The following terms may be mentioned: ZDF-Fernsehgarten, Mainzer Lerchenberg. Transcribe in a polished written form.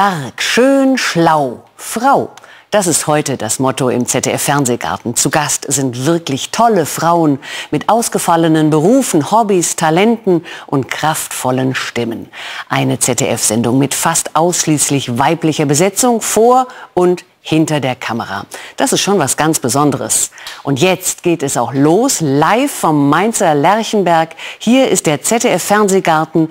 stark, schön, schlau, Frau. Das ist heute das Motto im ZDF-Fernsehgarten. Zu Gast sind wirklich tolle Frauen mit ausgefallenen Berufen, Hobbys, Talenten und kraftvollen Stimmen. Eine ZDF-Sendung mit fast ausschließlich weiblicher Besetzung vor und hinter der Kamera. Das ist schon was ganz Besonderes. Und jetzt geht es auch los, live vom Mainzer Lerchenberg. Hier ist der ZDF-Fernsehgarten